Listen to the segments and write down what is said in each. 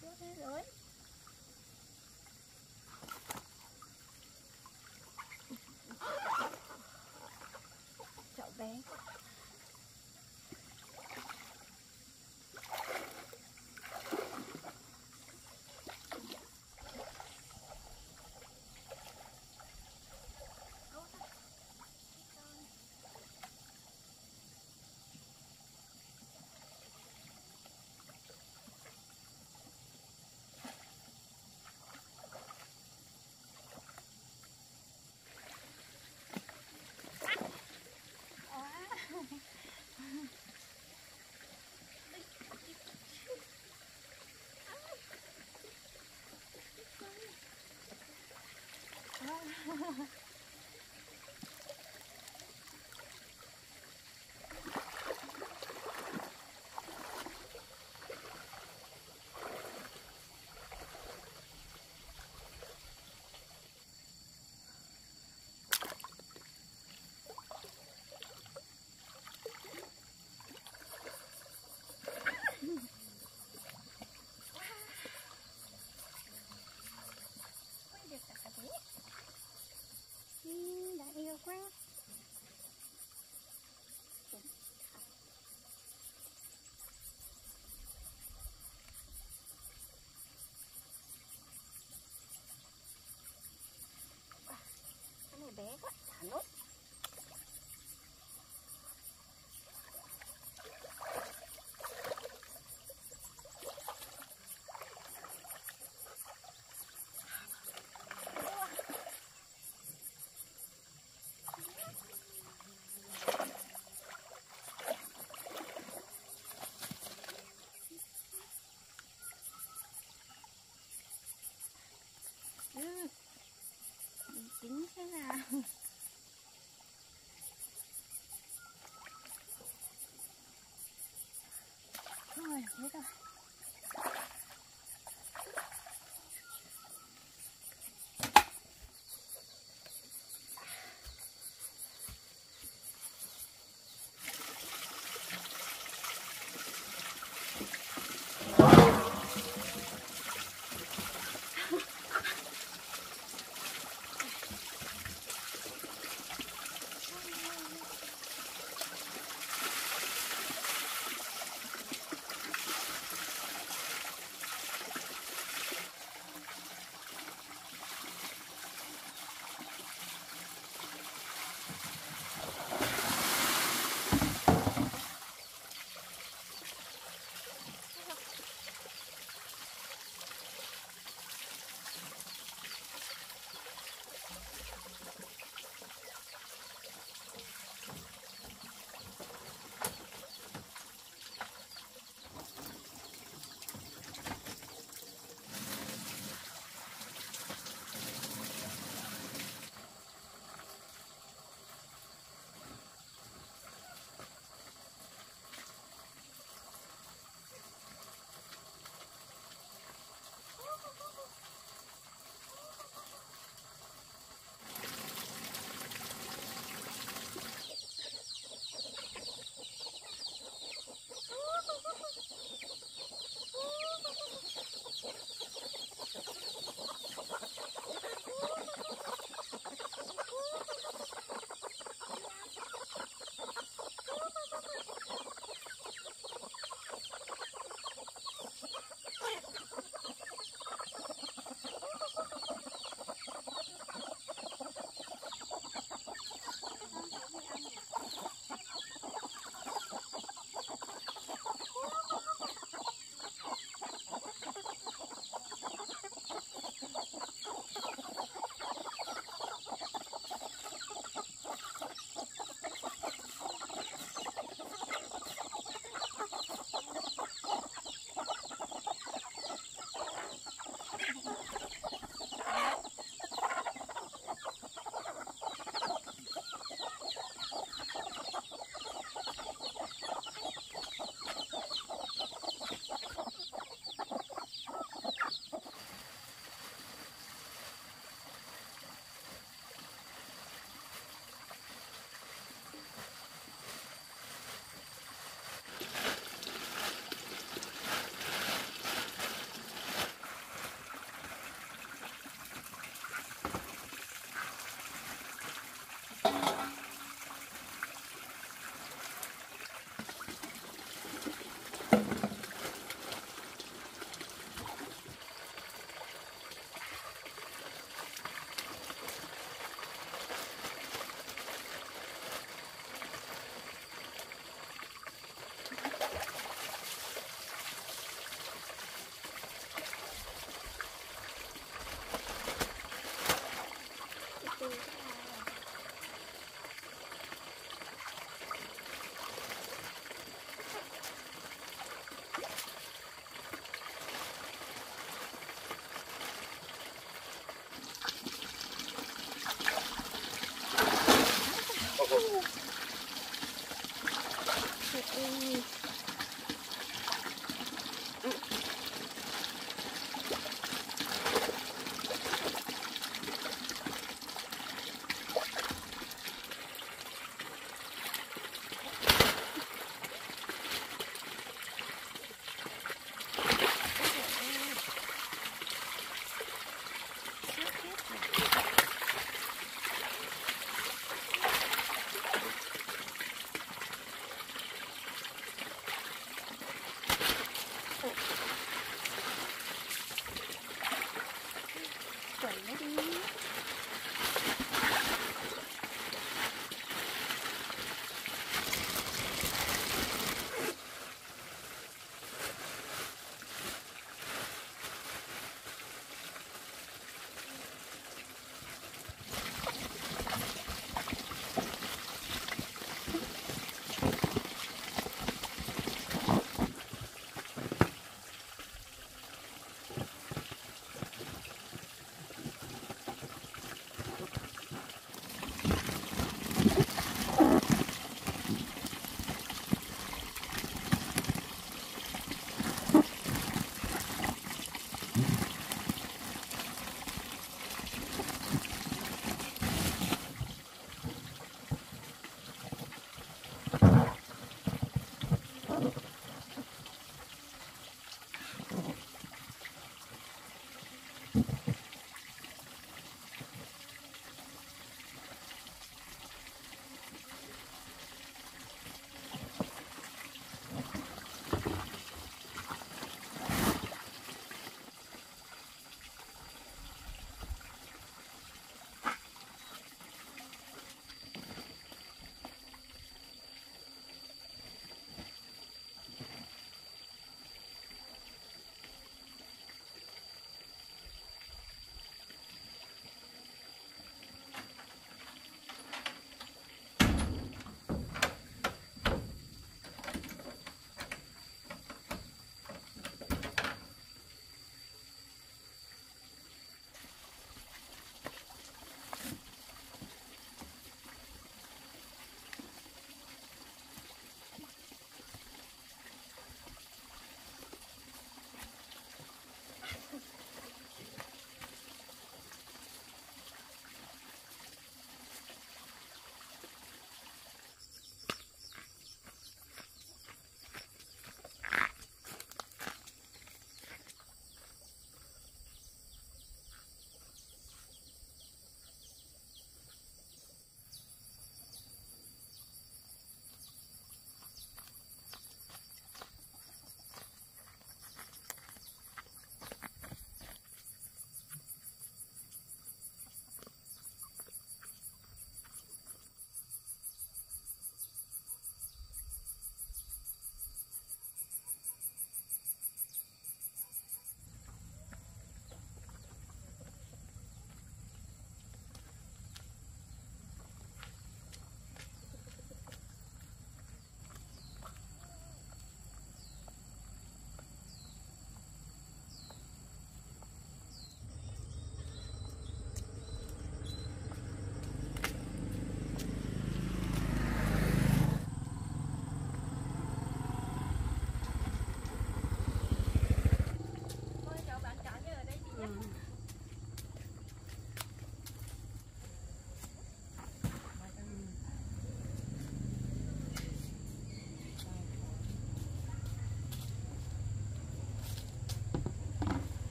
suốt thế giới. Chậu bé.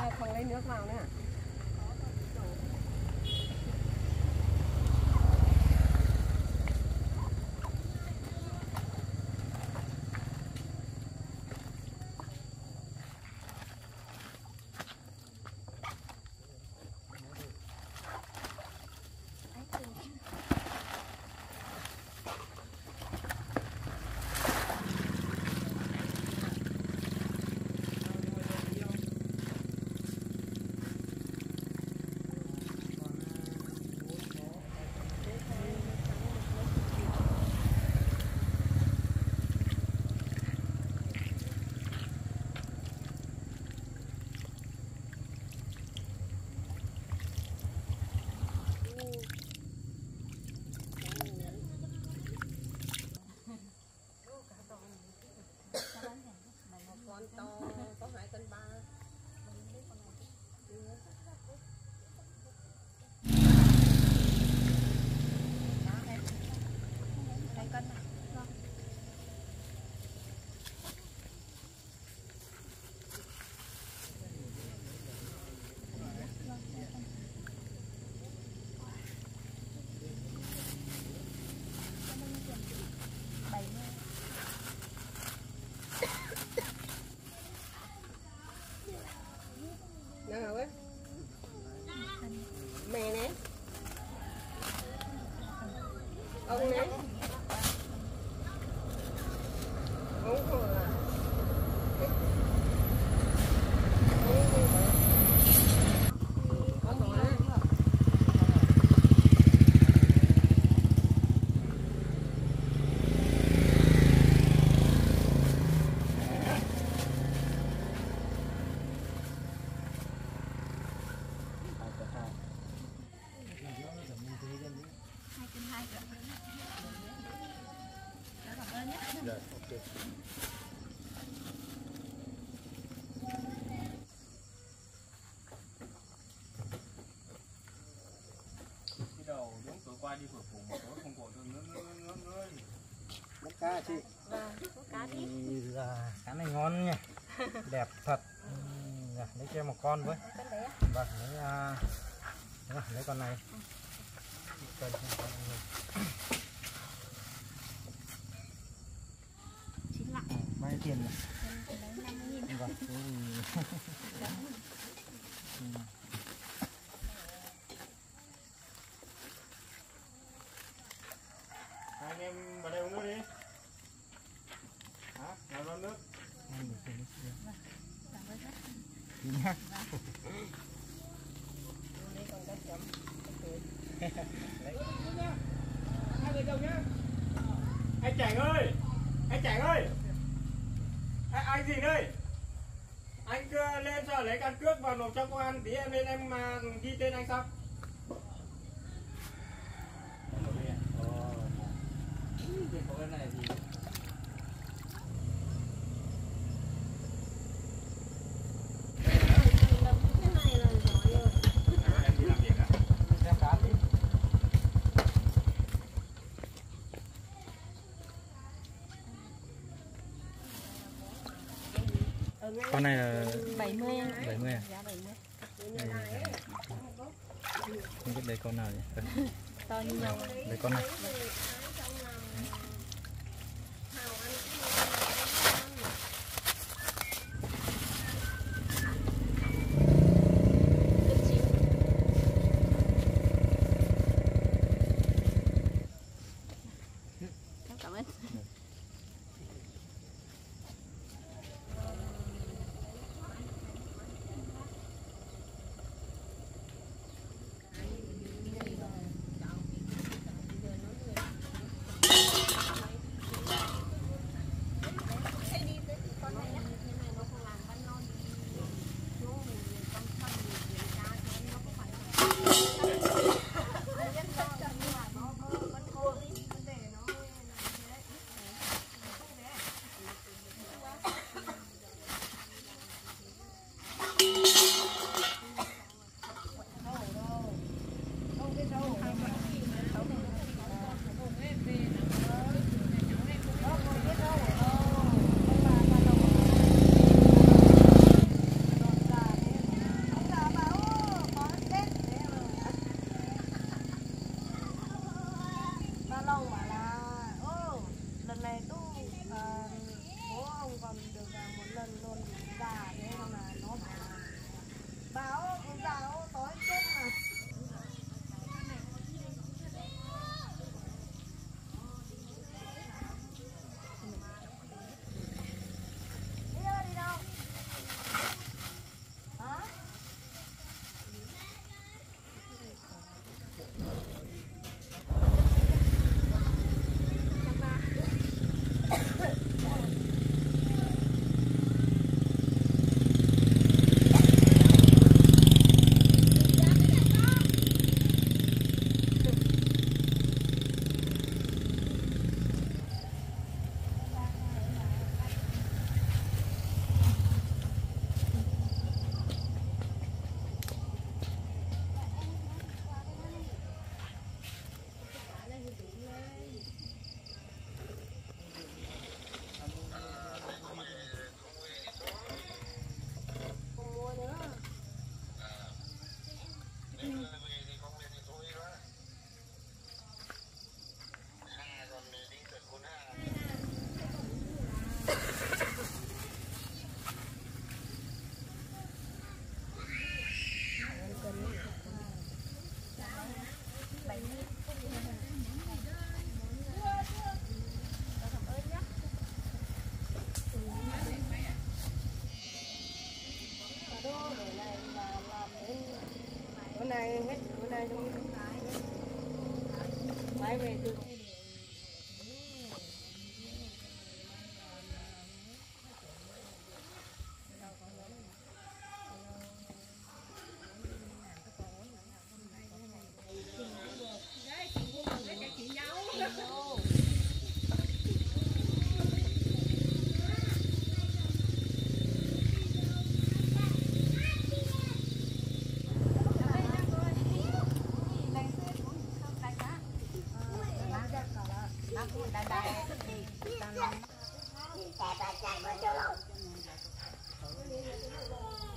ta không lấy nước vào nữa. Qua đi cửa phủ một tối không có được nước bốc cá chị. Vâng, bốc cá đi. Là cá này ngon nha. Đẹp thật. Lấy cho một con với. Vâng, lấy con này. Bao nhiêu tiền này? Vâng, em vào đây uống nước đi. Hả? Nào lo nước. Anh Chảnh ơi! Anh Chảnh ơi! Anh gì đây? Anh cứ lên cho lấy căn cước vào nộp cho công an tí em lên em mà ghi tên anh xong. Con này là 70 anh. 70 à? Dạ 70. Không biết đây con nào nhỉ? To như nhau. Đây con này. nay hết bữa nay trong máy về từ Hãy subscribe cho kênh Ghiền Mì Gõ để không bỏ lỡ những video hấp dẫn.